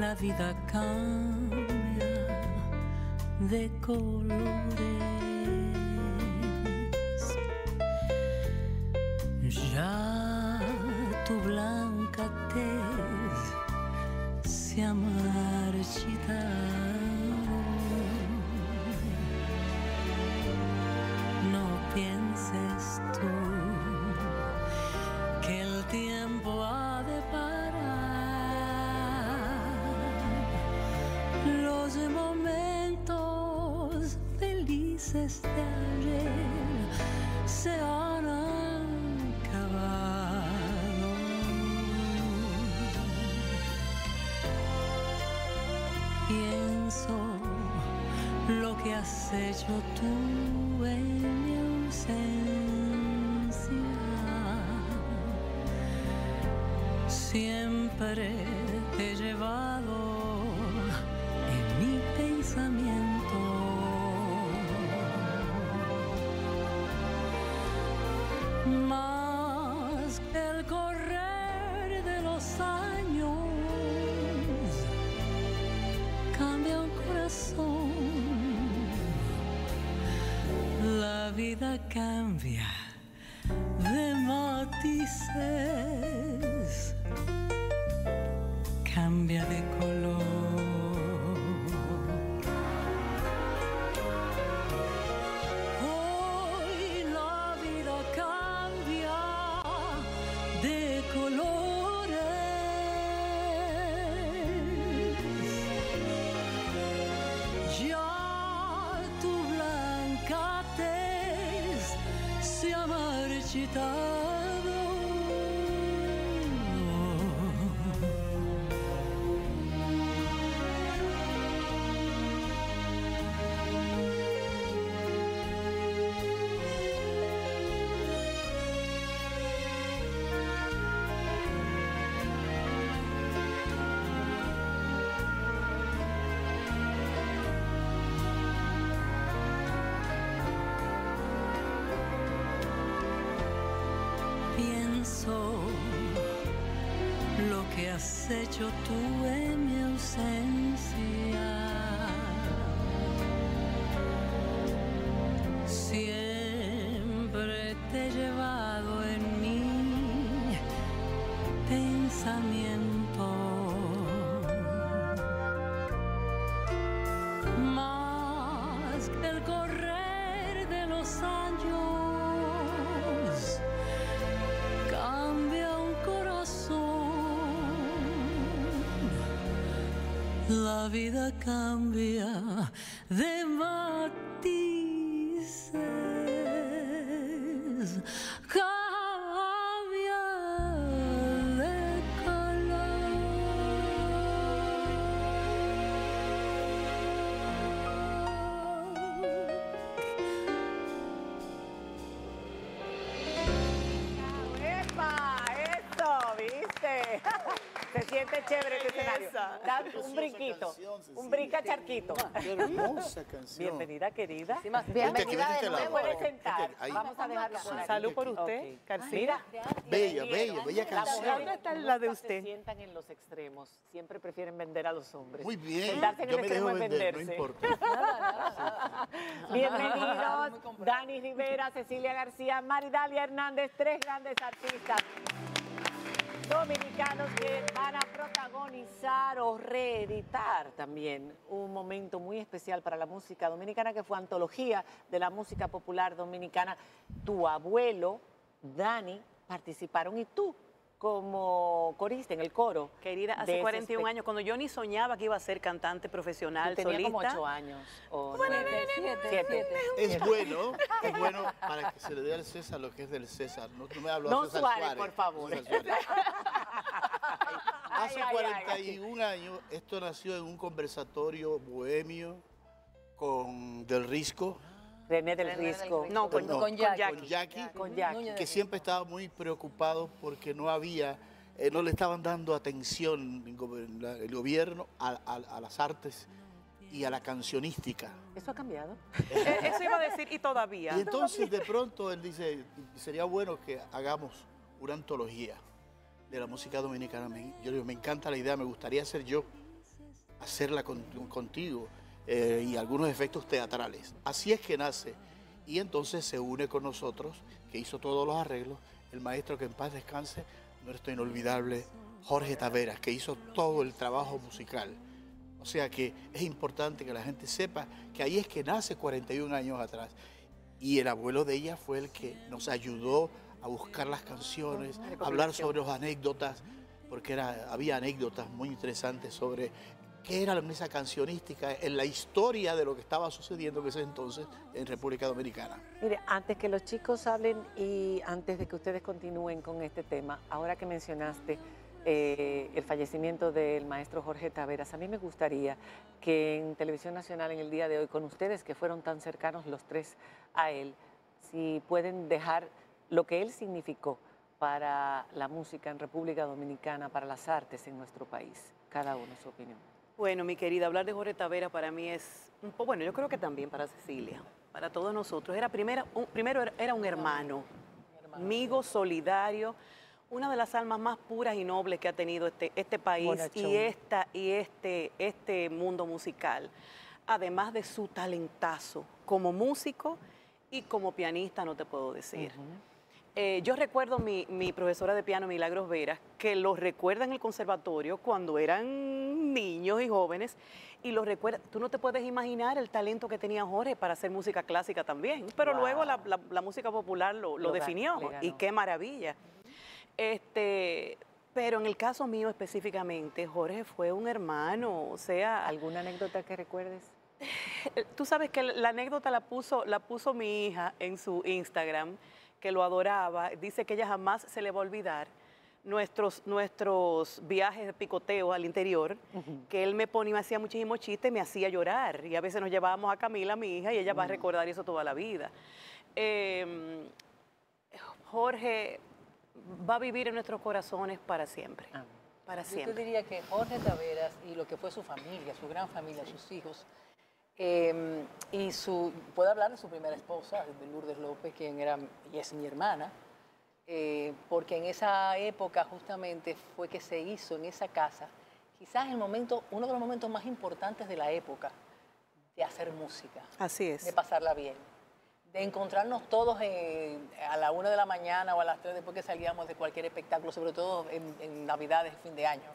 la vida cambia de colores. Ya tu blanca tez se ha marchitado. No pienses tú que el tiempo ha de parar los momentos felices de ayer se han acabado. Pienso lo que has hecho tú en mi ausencia. Siempre te he llevado en mi pensamiento. Mas el correr de los años cambia un corazón. La vida cambia de matices, cambia de color. Hoy la vida cambia de colores. Ya tu blanca se ha marchitado. Lo que has hecho tú en mi ausencia, siempre te he llevado en mi pensamiento. Más que el correr de los años la vida cambia de matices, cambia de color. ¡Epa! ¡Eso! ¿Viste? Se siente chévere este escenario. Da un brinquito, un brinca charquito. Qué hermosa canción. Bienvenida, querida. Sí, bienvenida de nuevo. Puede sentar. Es que vamos a dejarla por aquí. Salud por usted, okay. Carcira. Bella, bella, bella canción. La mujer está la de usted. Se sientan en los extremos. Siempre prefieren vender a los hombres. Muy bien. Sentarse en el extremo es venderse. No importa. Sí. Bienvenidos, Dani Rivera, Cecilia García, Maridalia Hernández, tres grandes artistas dominicanos que van a protagonizar o reeditar también un momento muy especial para la música dominicana, que fue Antología de la Música Popular Dominicana. Tu abuelo, Dani, participaron y tú como corista en el coro. Querida, hace 41 años, cuando yo ni soñaba que iba a ser cantante profesional, solista. Tenía como 8 años. O bueno, 7. Es bueno para que se le dé al César lo que es del César. No me hablo de César Suárez, por favor. Hace 41 años, esto nació en un conversatorio bohemio con Del Risco. René del Risco. No, con Jackie. Con Jackie. Que siempre estaba muy preocupado porque no había, no le estaban dando atención el gobierno a las artes y a la cancionística. Eso ha cambiado. Eso iba a decir, y todavía. Y entonces de pronto él dice, sería bueno que hagamos una antología de la música dominicana. Yo digo, me encanta la idea, me gustaría ser yo hacerla contigo y algunos efectos teatrales. Así es que nace y entonces se une con nosotros, que hizo todos los arreglos, el maestro que en paz descanse, nuestro inolvidable Jorge Taveras, que hizo todo el trabajo musical. O sea que es importante que la gente sepa que ahí es que nace 41 años atrás. Y el abuelo de ella fue el que nos ayudó a buscar las canciones, a hablar sobre las anécdotas, porque había anécdotas muy interesantes sobre qué era la mesa cancionística en la historia de lo que estaba sucediendo en ese entonces en República Dominicana. Mire, antes que los chicos hablen y antes de que ustedes continúen con este tema, ahora que mencionaste el fallecimiento del maestro Jorge Taveras, a mí me gustaría que en Televisión Nacional en el día de hoy, con ustedes que fueron tan cercanos los tres a él, si pueden dejar lo que él significó para la música en República Dominicana, para las artes en nuestro país, cada uno su opinión. Bueno, mi querida, hablar de Jorge Taveras para mí es un poco, bueno, yo creo que también para Cecilia, para todos nosotros. Era primero era un hermano, amigo, solidario, una de las almas más puras y nobles que ha tenido este país y, este mundo musical, además de su talentazo como músico y como pianista, no te puedo decir. Yo recuerdo mi profesora de piano, Milagros Veras, que los recuerda en el conservatorio cuando eran niños y jóvenes, y los recuerda. Tú no te puedes imaginar el talento que tenía Jorge para hacer música clásica también, pero luego la música popular lo definió, y qué maravilla. Pero en el caso mío específicamente, Jorge fue un hermano, o sea... ¿Alguna anécdota que recuerdes? Tú sabes que la anécdota la puso mi hija en su Instagram, que lo adoraba. Dice que ella jamás se le va a olvidar nuestros viajes de picoteo al interior, que él me ponía, me hacía muchísimos chistes, me hacía llorar. Y a veces nos llevábamos a Camila, mi hija, y ella va a recordar eso toda la vida. Jorge va a vivir en nuestros corazones para siempre. Amén. Para siempre. Yo diría que Jorge Taveras y lo que fue su familia, su gran familia, sus hijos, y puedo hablar de su primera esposa, de Lourdes López, quien era y es mi hermana, porque en esa época justamente fue que se hizo en esa casa, quizás uno de los momentos más importantes de la época, de hacer música. Así es. De pasarla bien. De encontrarnos todos a la 1 de la mañana o a las 3 después que salíamos de cualquier espectáculo, sobre todo en Navidades, fin de año.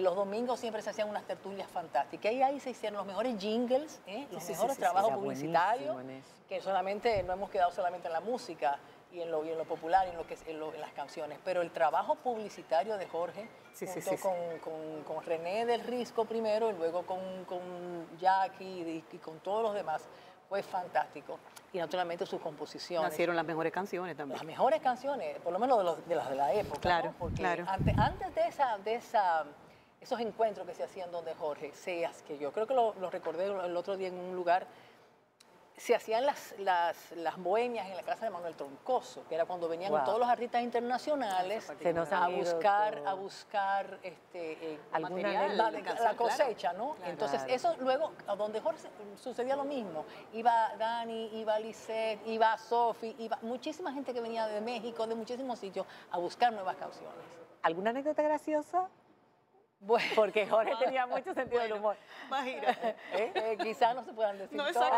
Los domingos siempre se hacían unas tertulias fantásticas y ahí se hicieron los mejores jingles, los mejores trabajos publicitarios, que solamente no hemos quedado solamente en la música y en lo popular, en las canciones, pero el trabajo publicitario de Jorge, junto con René del Risco primero y luego con Jackie y con todos los demás, fue fantástico. Y naturalmente sus composiciones. Nacieron las mejores canciones también. Las mejores canciones, por lo menos de las de la época. Claro, ¿no? Porque antes esos encuentros que se hacían donde Jorge, que yo creo que lo recordé el otro día en un lugar, se hacían las bohemias en la casa de Manuel Troncoso, que era cuando venían todos los artistas internacionales a buscar material, la cosecha, claro, ¿no? Claro. Entonces, eso luego, donde Jorge sucedía lo mismo. Iba Dani, iba Lissette, iba Sofi, iba muchísima gente que venía de México, de muchísimos sitios, a buscar nuevas canciones. ¿Alguna anécdota graciosa? Bueno, porque Jorge tenía mucho sentido del humor. Imagínate. Quizás no se puedan decir. No, exacto.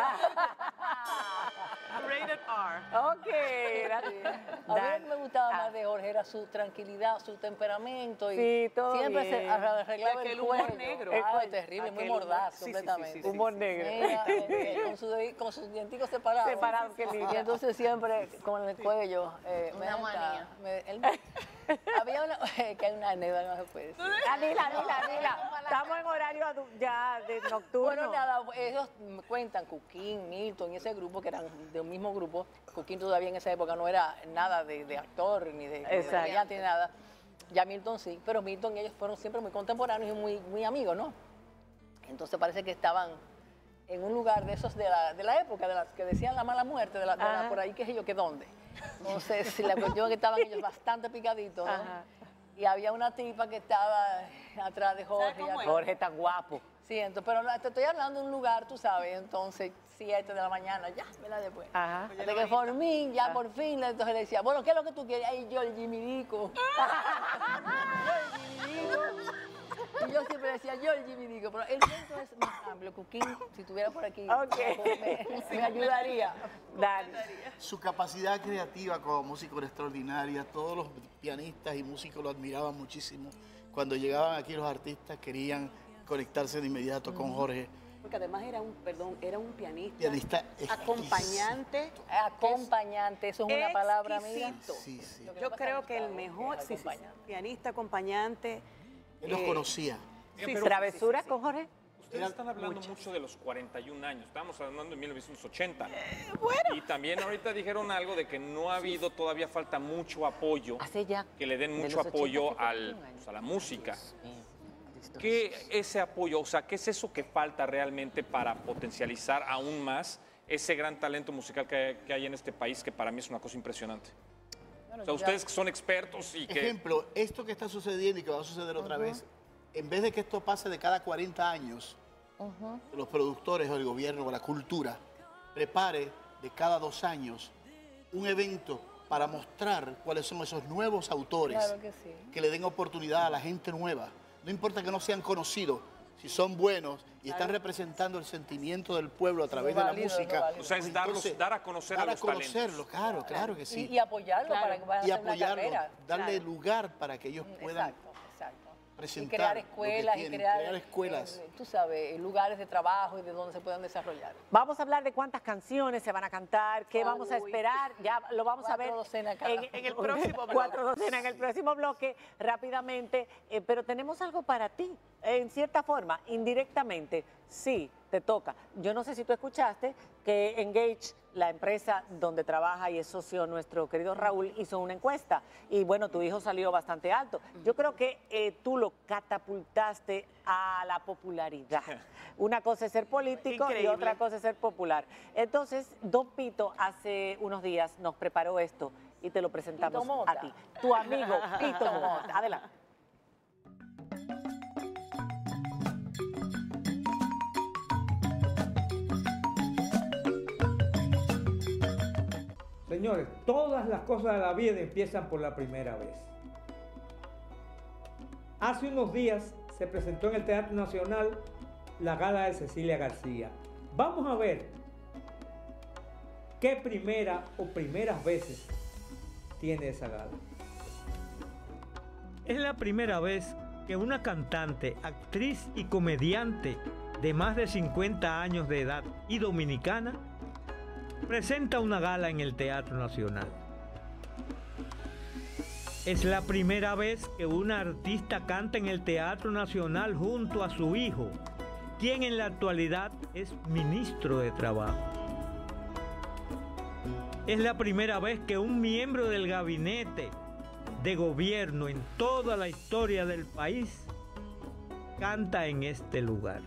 Rated R. Ok, gracias. A mí me gustaba más de Jorge era su tranquilidad, su temperamento. Y sí, todo siempre bien. Se arreglaba el humor negro. Fue terrible, muy mordaz, completamente. Humor negro. Con sus dienticos separados. Separados, qué lindo. Y entonces siempre con el cuello. Una manía. Había una... que hay una anécdota, no se puede decir. Dila. Estamos en horario ya de nocturno. Bueno, nada, ellos cuentan, Cuquín, Milton y ese grupo, que eran de un mismo grupo. Cuquín todavía en esa época no era nada de actor, ni de brillante, ni nada. Ya Milton sí, pero Milton y ellos fueron siempre muy contemporáneos y muy, muy amigos, ¿no? Entonces parece que estaban en un lugar de esos de la época, de las que decían la mala muerte, de la por ahí, qué sé yo, qué dónde. Entonces, la cuestión que estaban ellos bastante picaditos, ¿no? Y había una tipa que estaba atrás de Jorge. Jorge tan guapo. Sí, entonces, pero te estoy hablando de un lugar, tú sabes, entonces, 7 de la mañana, ya, ¿verdad? Después. Hasta que formé, ya por fin, entonces le decía, bueno, ¿qué es lo que tú quieres? Ahí yo, el Jimirico. Y yo siempre decía, a Jorge y me digo, pero el cuento es más amplio. Cuquín, si estuviera por aquí, okay, me ayudaría. Dale. Su capacidad creativa como músico era extraordinaria. Todos los pianistas y músicos lo admiraban muchísimo. Cuando llegaban aquí los artistas querían conectarse de inmediato con Jorge. Porque además era un, perdón, era un pianista acompañante. Acompañante, eso es una palabra mía. Sí, sí. Yo creo que el mejor pianista acompañante. Él los conocía. ¿Travesuras con Jorge? Ustedes están hablando mucho de los 41 años, estábamos hablando de 1980. Bueno. Y también ahorita dijeron algo de que no ha habido, todavía falta mucho apoyo, que le den mucho apoyo a la música. ¿Qué ese apoyo, o sea, qué es eso que falta realmente para potencializar aún más ese gran talento musical que hay en este país, que para mí es una cosa impresionante? Bueno, o sea, ustedes que son expertos y que... Ejemplo, esto que está sucediendo y que va a suceder otra vez, en vez de que esto pase de cada 40 años, los productores o el gobierno o la cultura prepare de cada 2 años un evento para mostrar cuáles son esos nuevos autores, claro que sí, que le den oportunidad a la gente nueva. No importa que no sean conocidos, si son buenos y están representando el sentimiento del pueblo a través de la música. O sea, es dar a conocer a los talentos. Dar a conocerlos, claro, claro que sí. Y apoyarlos para que vayan a hacer una carrera. Darle lugar para que ellos puedan presentar. Y crear escuelas, tienen, y crear escuelas. Tú sabes, lugares de trabajo y de donde se puedan desarrollar. Vamos a hablar de cuántas canciones se van a cantar, qué vamos a esperar, ya lo vamos a ver en el próximo bloque. 4 docenas en el próximo bloque, rápidamente, pero tenemos algo para ti, en cierta forma, indirectamente, sí, te toca. Yo no sé si tú escuchaste que Engage, la empresa donde trabaja y es socio nuestro querido Raúl, hizo una encuesta y bueno, tu hijo salió bastante alto. Yo creo que tú lo catapultaste a la popularidad. Una cosa es ser político y otra cosa es ser popular. Entonces, Don Pito hace unos días nos preparó esto y te lo presentamos a ti. Tu amigo Pito Mota. Adelante. Señores, todas las cosas de la vida empiezan por la primera vez. Hace unos días se presentó en el Teatro Nacional la gala de Cecilia García. Vamos a ver qué primera o primeras veces tiene esa gala. Es la primera vez que una cantante, actriz y comediante de más de 50 años de edad y dominicana presenta una gala en el Teatro Nacional. Es la primera vez que una artista canta en el Teatro Nacional junto a su hijo, quien en la actualidad es ministro de Trabajo. Es la primera vez que un miembro del gabinete de gobierno en toda la historia del país canta en este lugar.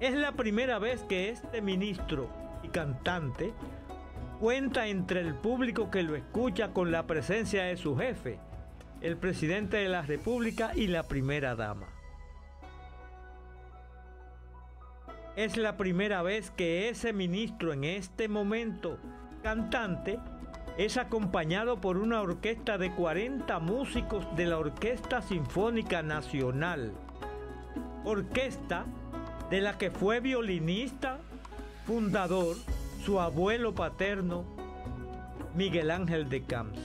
Es la primera vez que este ministro y cantante cuenta entre el público que lo escucha con la presencia de su jefe, el presidente de la República y la primera dama. Es la primera vez que ese ministro en este momento cantante es acompañado por una orquesta de 40 músicos de la Orquesta Sinfónica Nacional. Orquesta de la que fue violinista, fundador, su abuelo paterno, Miguel Ángel de Camps.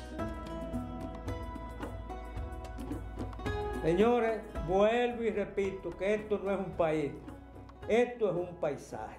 Señores, vuelvo y repito que esto no es un país, esto es un paisaje.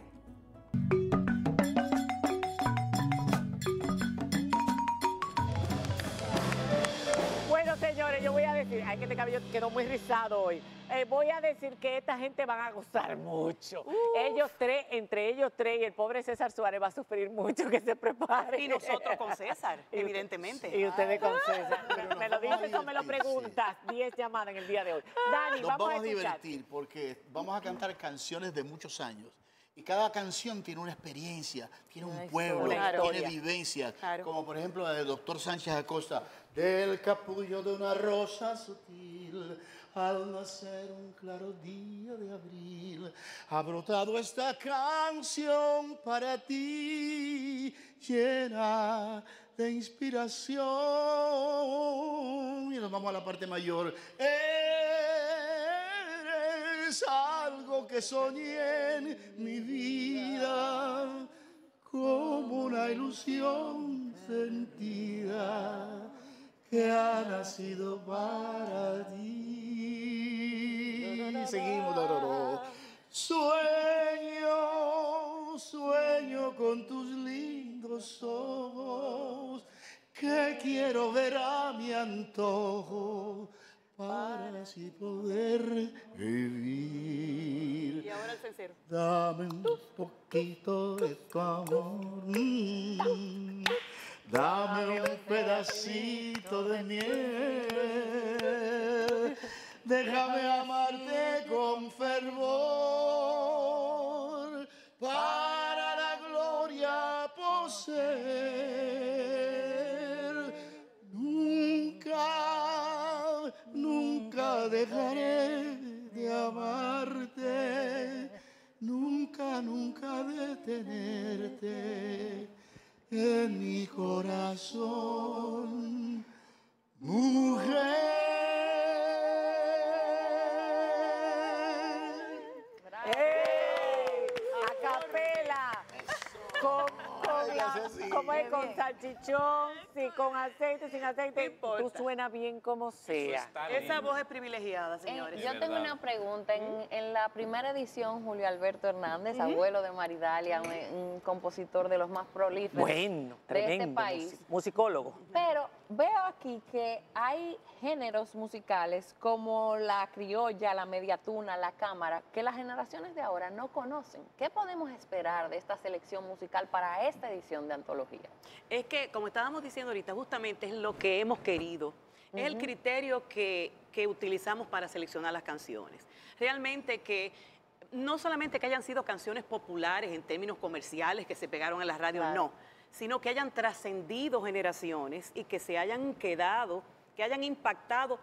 Señores, yo voy a decir, ay, que este cabello quedó muy rizado hoy. Voy a decir que esta gente van a gozar mucho. Ellos tres, entre ellos tres, y el pobre César Suárez va a sufrir mucho, que se prepare. Y nosotros con César, evidentemente. Y ustedes con César. Me lo dices o me lo preguntas. 10 llamadas en el día de hoy. Dani, vamos a divertir porque vamos a cantar canciones de muchos años. Y cada canción tiene una experiencia, tiene un pueblo, tiene vivencias. Claro. Como por ejemplo la del doctor Sánchez Acosta. Del capullo de una rosa sutil, al nacer un claro día de abril, ha brotado esta canción para ti, llena de inspiración. Y nos vamos a la parte mayor. es algo que soñé en mi vida, como una ilusión sentida que ha nacido para ti. Seguimos, dororo. Sueño, sueño con tus lindos ojos, que quiero ver a mi antojo, para así poder vivir. Y ahora el sincero. Dame un poquito de tu amor, dame un pedacito de miel, déjame amarte con fervor, para la gloria poseer. Nunca dejaré de amarte, nunca, nunca de tenerte en mi corazón, mujer. ¡Hey! A capela. ¿Cómo es? Con salchichón, sí, con aceite, sin aceite. Tú suena bien como sea. Esa voz es privilegiada, señores. Yo tengo una pregunta. En la primera edición, Julio Alberto Hernández, abuelo de Maridalia, un compositor de los más prolíferos de este país. Musicólogo. Pero veo aquí que hay géneros musicales como la criolla, la mediatuna, la cámara, que las generaciones de ahora no conocen. ¿Qué podemos esperar de esta selección musical para esta edición de Antología? Es que, como estábamos diciendo ahorita, justamente es lo que hemos querido. Es el criterio que utilizamos para seleccionar las canciones. Realmente que no solamente que hayan sido canciones populares en términos comerciales que se pegaron en las radios, no, sino que hayan trascendido generaciones y que se hayan quedado, que hayan impactado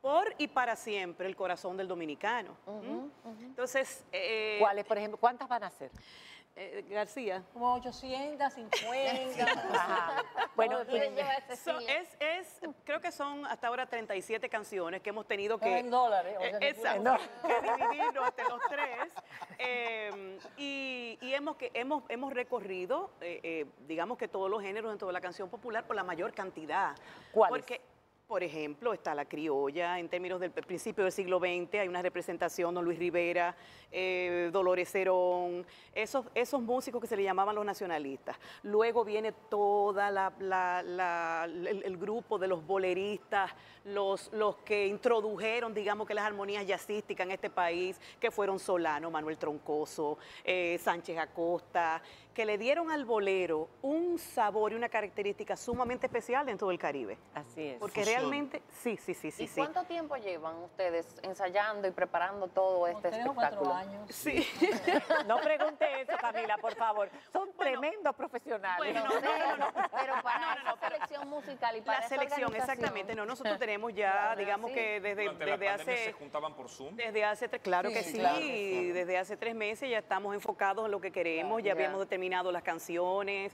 por y para siempre el corazón del dominicano. Entonces... ¿cuáles, por ejemplo? ¿Cuántas van a ser? García. Como 850. Ajá. Bueno, creo que son hasta ahora 37 canciones que hemos tenido que... En dólares. Que dividirnos hasta los tres. Y hemos recorrido, digamos que todos los géneros dentro de la canción popular por la mayor cantidad. ¿Cuáles? Por ejemplo, está la criolla, en términos del principio del siglo XX, hay una representación, don Luis Rivera, Dolores Cerón, esos músicos que se le llamaban los nacionalistas. Luego viene toda el grupo de los boleristas, los que introdujeron, digamos, que las armonías jazzísticas en este país, que fueron Solano, Manuel Troncoso, Sánchez Acosta, que le dieron al bolero un sabor y una característica sumamente especial dentro del Caribe. Así es. Porque realmente, sí. ¿Y cuánto tiempo llevan ustedes ensayando y preparando todo este espectáculo? 3 o 4 años. Sí. No pregunte eso, Camila, por favor. Son tremendos profesionales. Bueno, no. Pero para esa selección musical y para la selección, exactamente. No, nosotros tenemos ya, digamos que desde hace... ¿Se juntaban por Zoom? Desde hace 3, claro que sí. Desde hace 3 meses ya estamos enfocados en lo que queremos, ya habíamos determinado las canciones.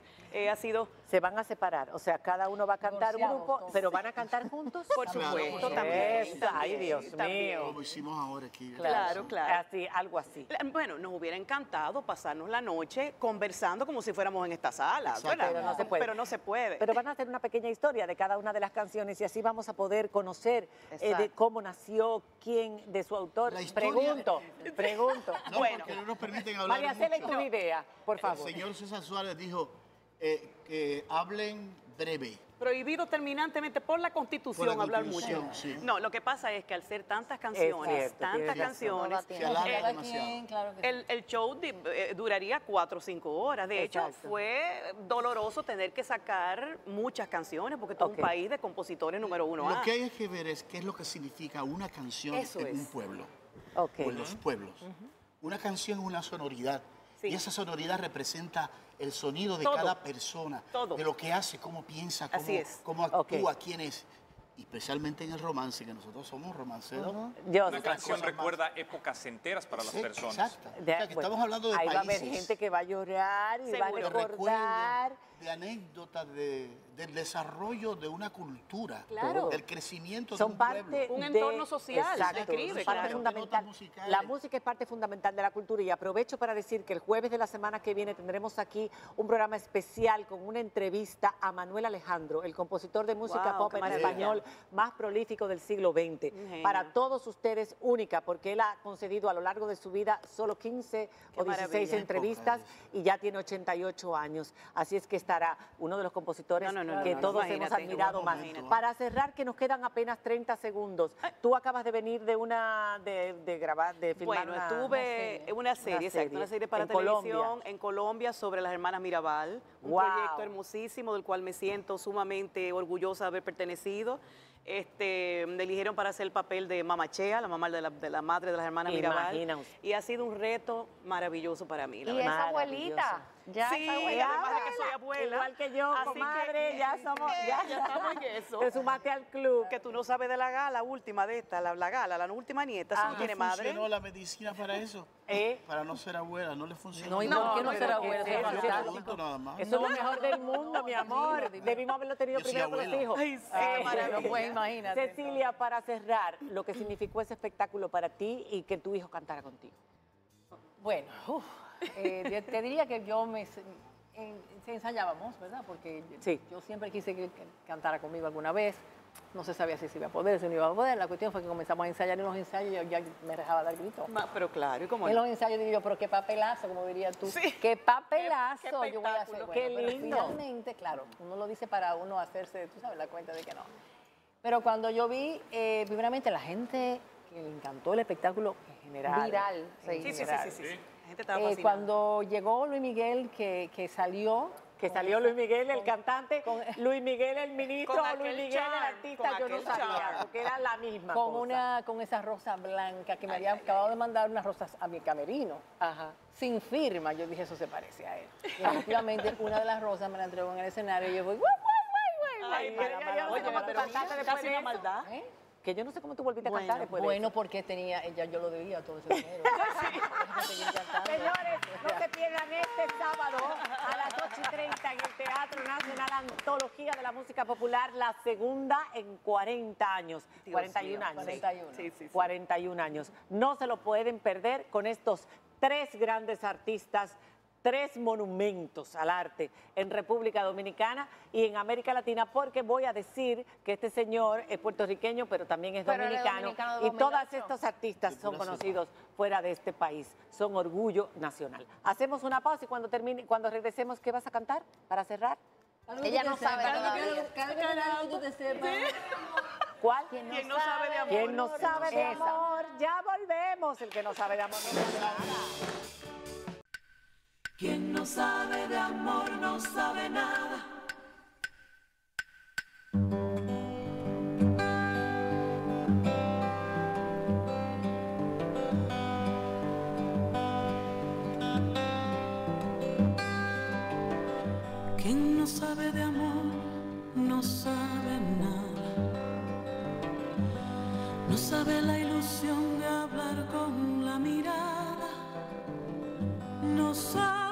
Ha sido... Se van a separar, o sea, cada uno va a cantar un grupo, pero van a cantar juntos. Por supuesto, también. Ay, Dios mío. Como hicimos ahora aquí. Claro. Así, algo así. Bueno, nos hubiera encantado pasarnos la noche conversando como si fuéramos en esta sala. Pero no se puede. Pero van a hacer una pequeña historia de cada una de las canciones y así vamos a poder conocer de cómo nació, quién de su autor. Pregunto. No, bueno, no nos permiten hablar. María Cela, tu idea, por favor. El señor César Suárez dijo que hablen breve. Prohibido terminantemente por la Constitución, hablar mucho. Sí. No, lo que pasa es que al ser tantas canciones, el show duraría 4 o 5 horas. De hecho, fue doloroso tener que sacar muchas canciones, porque todo un país de compositores número 1. Lo que hay que ver es qué es lo que significa una canción en un pueblo, o en los pueblos. Una canción es una sonoridad. Sí. Y esa sonoridad representa el sonido de cada persona, de lo que hace, cómo piensa, cómo actúa, quién es. Y especialmente en el romance, que nosotros somos romanceros. Una canción recuerda épocas enteras para las personas. Exacto. O sea, que estamos hablando de países. Ahí va a haber gente que va a llorar y va a recordar. De anécdotas de del desarrollo de una cultura, claro, del crecimiento son de un parte pueblo. Un entorno social, exacto, describe, parte fundamental. La música es parte fundamental de la cultura y aprovecho para decir que el jueves de la semana que viene tendremos aquí un programa especial con una entrevista a Manuel Alejandro, el compositor de música pop en español más prolífico del siglo XX. Para todos ustedes única, porque él ha concedido a lo largo de su vida solo 15 o 16 entrevistas y ya tiene 88 años. Así es que estará uno de los compositores que todos hemos admirado más. Para cerrar, que nos quedan apenas 30 segundos. Tú acabas de venir de una, de grabar, de filmar. Bueno, tuve una serie, exacto, una serie para televisión en Colombia sobre las hermanas Mirabal. Un proyecto hermosísimo del cual me siento sumamente orgullosa de haber pertenecido. Me eligieron para hacer el papel de Mama Chea, la mamá de la madre de las hermanas Mirabal. Y ha sido un reto maravilloso para mí. Y esa abuelita. Ya sí, además de que soy abuela. Igual que yo, comadre, que, ya somos, ya estamos en eso. Te sumaste al club. Que tú no sabes de la gala última de esta, la gala, la última nieta, si no tiene madre. ¿No funcionó la medicina para eso? Para no ser abuela, no le funcionó. No, no ser abuela. Eso es lo mejor del mundo, mi amor. Debimos haberlo tenido primero con los hijos. Ay, sí, maravilloso. Imagínate. Cecilia, para cerrar, lo que significó ese espectáculo para ti y que tu hijo cantara contigo. Bueno, te diría que yo ensayábamos, ¿verdad? Porque sí, yo siempre quise que cantara conmigo alguna vez. No se sabía si se iba a poder, si no iba a poder. La cuestión fue que comenzamos a ensayar y en los ensayos yo ya me dejaba dar gritos. Pero claro, ¿y cómo? En los ensayos digo yo, pero qué papelazo, como dirías tú. Sí. Qué papelazo yo voy a hacer. Bueno, qué lindo. Finalmente, claro, uno lo dice para uno hacerse, tú sabes, la cuenta de que no. Pero cuando yo vi, primeramente la gente que le encantó el espectáculo en general. Viral. Sí. La gente estaba fascinada. Cuando llegó Luis Miguel, que salió Luis Miguel, el cantante, Luis Miguel, el ministro, o Luis Miguel, el artista, yo no sabía, porque era la misma cosa. Con esa rosa blanca que me había acabado de mandar unas rosas a mi camerino, sin firma. Yo dije, eso se parece a él. Y efectivamente, una de las rosas me la entregó en el escenario y yo fui, casi una maldad. Que yo no sé cómo tú volviste a cantar después. Bueno, porque yo lo debía todo ese dinero. Señores, no se pierdan este sábado a las 8:30 en el Teatro Nacional, Antología de la Música Popular, la segunda en 40 años. 41 años. 41 años. No se lo pueden perder con estos tres grandes artistas, tres monumentos al arte en República Dominicana y en América Latina, porque voy a decir que este señor es puertorriqueño, pero también es dominicano y todos estos artistas son conocidos fuera de este país, son orgullo nacional. Hacemos una pausa y cuando regresemos, ¿qué vas a cantar para cerrar? Ella no sabe todavía. ¿Cuál? ¿Quién no sabe de amor? ¿Quién no sabe de amor? Ya volvemos. El que no sabe de amor no sabe nada. Quien no sabe de amor no sabe nada. Quien no sabe de amor no sabe nada. No sabe la ilusión de hablar con la mirada. No sabe.